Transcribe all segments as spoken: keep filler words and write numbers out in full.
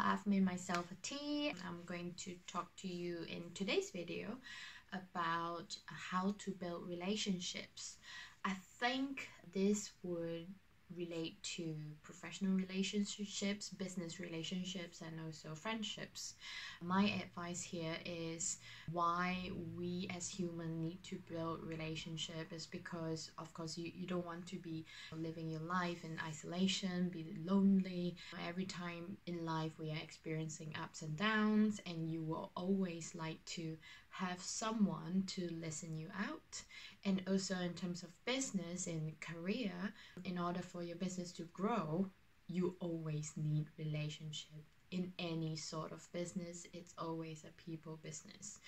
I've made myself a tea. I'm going to talk to you in today's video about how to build relationships. I think this would relate to professional relationships, business relationships, and also friendships. My advice here is why we as humans need to build relationships is because, of course, you, you don't want to be living your life in isolation, be lonely. Every time in life we are experiencing ups and downs, and you will always like to have someone to listen you out. And also in terms of business and career, in order for your business to grow, you always need relationship. In any sort of business, it's always a people business.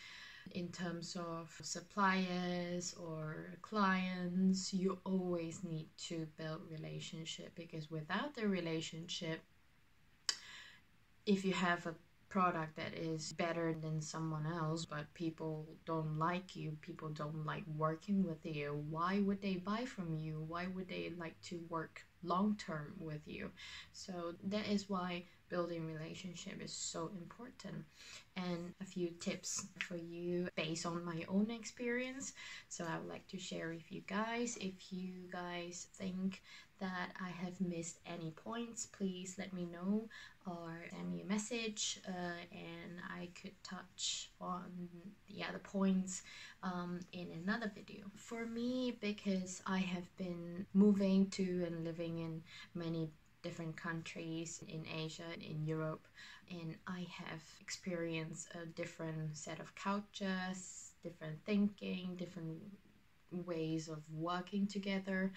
In terms of suppliers or clients, you always need to build relationship, because without the relationship, if you have a product that is better than someone else but people don't like you, people don't like working with you, why would they buy from you? Why would they like to work long term with you? So that is why building relationship is so important. And a few tips for you based on my own experience, so I would like to share with you guys. If you guys think that I have missed any points, please let me know or send me a message, uh, and I could touch on the other points um, in another video. For me, because I have been moving to and living in many different countries in Asia and in Europe, and I have experienced a different set of cultures, different thinking, different ways of working together.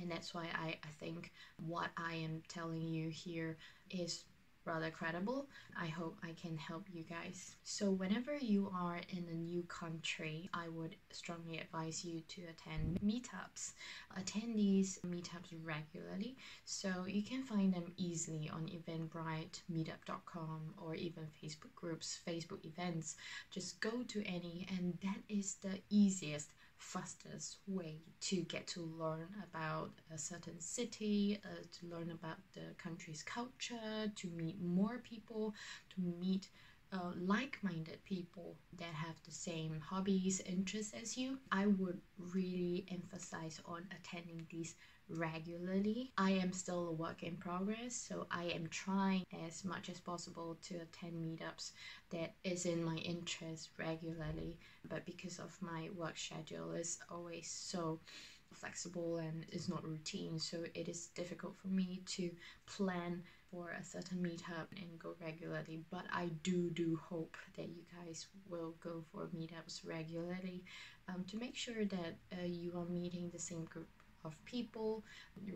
And that's why I, I think what I am telling you here is rather credible. I hope I can help you guys. So whenever you are in a new country, I would strongly advise you to attend meetups. Attend these meetups regularly, so you can find them easily on Eventbrite, meetup dot com, or even Facebook groups, Facebook events. Just go to any, and that is the easiest, fastest way to get to learn about a certain city, uh, to learn about the country's culture, to meet more people, to meet uh, like-minded people that have the same hobbies, interests as you. I would really emphasize on attending these regularly. I am still a work in progress, so I am trying as much as possible to attend meetups that is in my interest regularly, but because of my work schedule is always so flexible and is not routine, so it is difficult for me to plan for a certain meetup and go regularly. But I do do hope that you guys will go for meetups regularly um, to make sure that uh, you are meeting the same group of people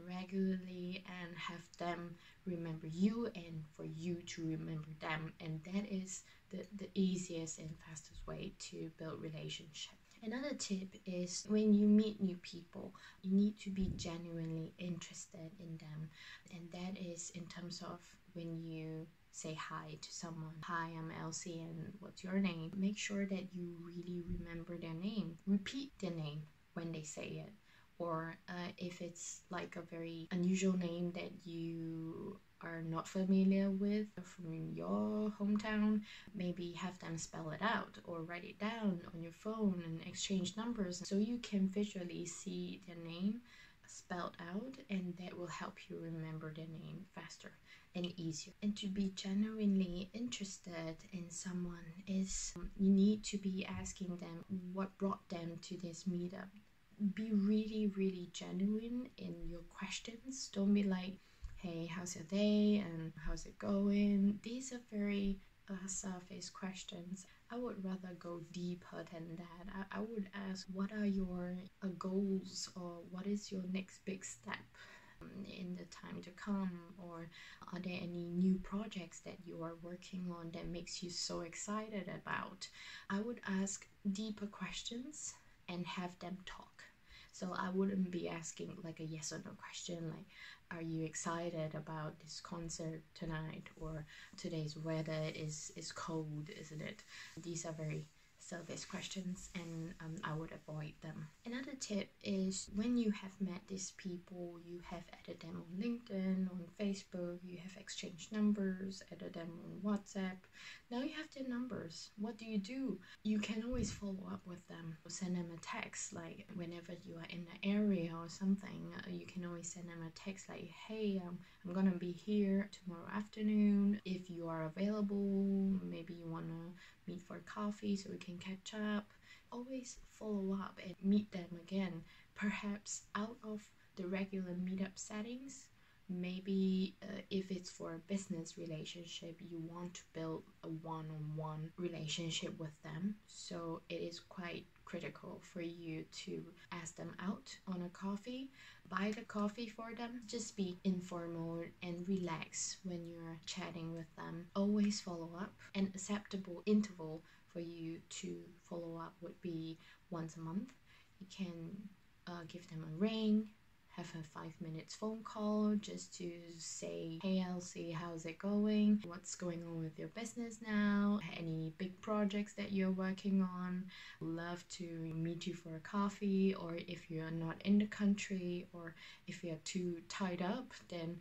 regularly and have them remember you and for you to remember them. And that is the, the easiest and fastest way to build relationship. Another tip is when you meet new people, you need to be genuinely interested in them. And that is in terms of when you say hi to someone. Hi, I'm Elsie, and what's your name? Make sure that you really remember their name. Repeat their name when they say it. Or uh, if it's like a very unusual name that you are not familiar with from your hometown, maybe have them spell it out or write it down on your phone and exchange numbers so you can visually see their name spelled out, and that will help you remember their name faster and easier. And to be genuinely interested in someone is um, you need to be asking them what brought them to this meetup. Be really, really genuine in your questions. Don't be like, hey, how's your day and how's it going? These are very uh, surface questions. I would rather go deeper than that. I, I would ask, what are your uh, goals, or what is your next big step in the time to come, or are there any new projects that you are working on that makes you so excited about? I would ask deeper questions and have them talk. So I wouldn't be asking like a yes or no question, like, are you excited about this concert tonight, or today's weather is is cold, isn't it? These are very surface questions, and um, I would avoid them. Another tip is when you have met these people, you have added them on LinkedIn, on Facebook, you have exchanged numbers, added them on WhatsApp. Now you have their numbers. What do you do? You can always follow up with them. Send them a text, like whenever you are in the area or something, you can always send them a text like, hey, um, I'm gonna be here tomorrow afternoon. If you are available, maybe you wanna meet for coffee so we can catch up. Always follow up and meet them again, perhaps out of the regular meetup settings. Maybe uh, if it's for a business relationship, you want to build a one-on-one relationship with them, so it is quite critical for you to ask them out on a coffee, buy the coffee for them, just be informal and relaxed when you're chatting with them. Always follow up. An acceptable interval for you to follow up would be once a month. You can uh, give them a ring, have a five minutes phone call just to say, hey Elsie, how's it going? What's going on with your business now? Any big projects that you're working on? Love to meet you for a coffee, or if you're not in the country or if you're too tied up, then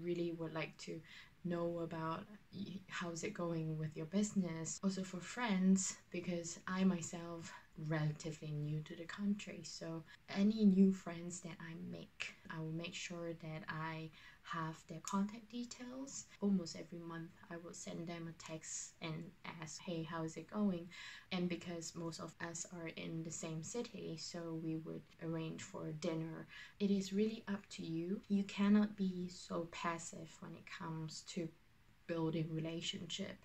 really would like to know about how's it going with your business. Also for friends, because I myself relatively new to the country, so any new friends that I make, I will make sure that I have their contact details. Almost every month I will send them a text and ask, hey, how is it going? And because most of us are in the same city, so we would arrange for dinner. It is really up to you. You cannot be so passive when it comes to building relationship,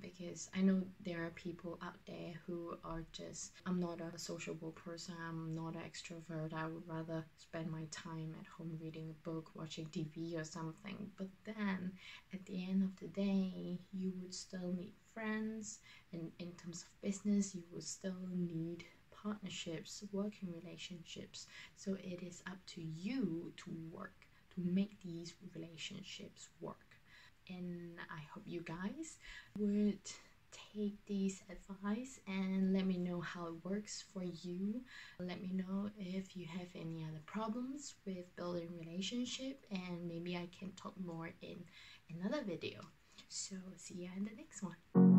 because I know there are people out there who are just, I'm not a sociable person, I'm not an extrovert, I would rather spend my time at home reading a book, watching T V or something. But then at the end of the day, you would still need friends, and in terms of business, you would still need partnerships, working relationships. So it is up to you to work, to make these relationships work. And I hope you guys would take these advice and let me know how it works for you. Let me know if you have any other problems with building relationship, and maybe I can talk more in another video. So see you in the next one.